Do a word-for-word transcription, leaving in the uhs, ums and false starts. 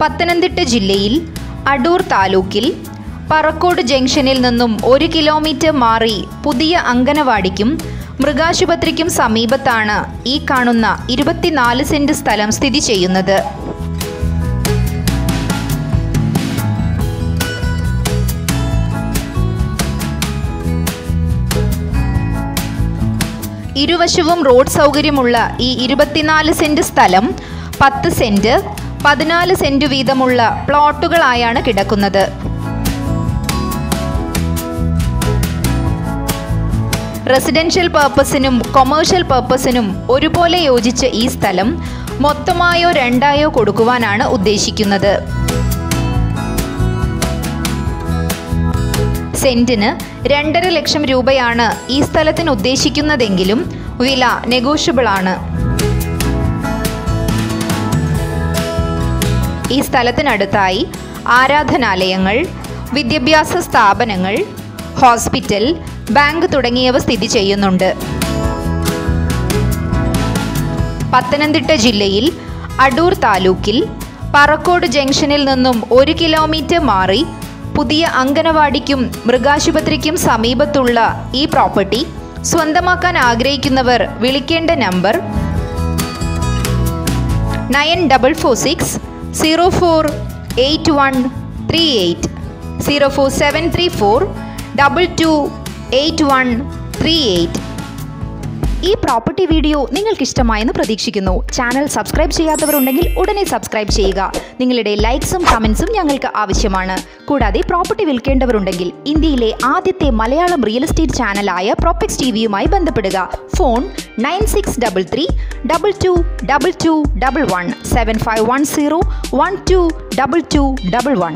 പത്തനംതിട്ട ജില്ലയിൽ അടൂർ താലൂക്കിൽ പറക്കോട് ജംഗ്ഷനിൽ നിന്നും ഒരു കിലോമീറ്റർ മാറി പുതിയ അങ്കനവാടിക്കും മൃഗാശുപത്രിക്കും സമീപത്താണ് ഈ കാണുന്ന ഇരുപത്തിനാല് സെന്റ് സ്ഥലം സ്ഥിതി ചെയ്യുന്നത്. ഇരുവശവും റോഡ് സൗകര്യമുള്ള ഈ ഇരുപത്തിനാല് സെന്റ് സ്ഥലം പത്ത് സെന്റ് പതിനാല് സെന്റ് വീതമുള്ള പ്ലോട്ടുകളായാണ് കിടക്കുന്നത്. റെസിഡൻഷ്യൽ പർപ്പസിനും കൊമേഴ്ഷ്യൽ പർപ്പസിനും ഒരുപോലെ യോജിച്ച ഈ സ്ഥലം മൊത്തമായോ രണ്ടായോ കൊടുക്കുവാനാണ് ഉദ്ദേശിക്കുന്നത്. സെന്റിന് രണ്ടര ലക്ഷം രൂപയാണ് ഈ സ്ഥലത്തിന് ഉദ്ദേശിക്കുന്നതെങ്കിലും വില നെഗോഷ്യബിൾ ആണ്. ഈ സ്ഥലത്തിനടുത്തായി ആരാധനാലയങ്ങൾ, വിദ്യാഭ്യാസ സ്ഥാപനങ്ങൾ, ഹോസ്പിറ്റൽ, ബാങ്ക് തുടങ്ങിയവ സ്ഥിതി ചെയ്യുന്നുണ്ട്. പത്തനംതിട്ട ജില്ലയിൽ അടൂർ താലൂക്കിൽ പറക്കോട് ജംഗ്ഷനിൽ നിന്നും ഒരു കിലോമീറ്റർ മാറി പുതിയ അങ്കനവാടിക്കും മൃഗാശുപത്രിക്കും സമീപത്തുള്ള ഈ പ്രോപ്പർട്ടി സ്വന്തമാക്കാൻ ആഗ്രഹിക്കുന്നവർ വിളിക്കേണ്ട number nine double four six zero four eight one three eight zero four seven three four double two eight one three eight. ഈ പ്രോപ്പർട്ടി വീഡിയോ നിങ്ങൾക്കിഷ്ടമായെന്ന് പ്രതീക്ഷിക്കുന്നു. ചാനൽ സബ്സ്ക്രൈബ് ചെയ്യാത്തവരുണ്ടെങ്കിൽ ഉടനെ സബ്സ്ക്രൈബ് ചെയ്യുക. നിങ്ങളുടെ ലൈക്സും കമൻസും ഞങ്ങൾക്ക് ആവശ്യമാണ്. കൂടാതെ പ്രോപ്പർട്ടി വിൽക്കേണ്ടവരുണ്ടെങ്കിൽ ഇന്ത്യയിലെ ആദ്യത്തെ മലയാളം റിയൽ എസ്റ്റേറ്റ് ചാനലായ പ്രോപെക്സ് ടിവിയുമായി ബന്ധപ്പെടുക. Phone nine six double three double two double two double one seven five one zero one two double two double one.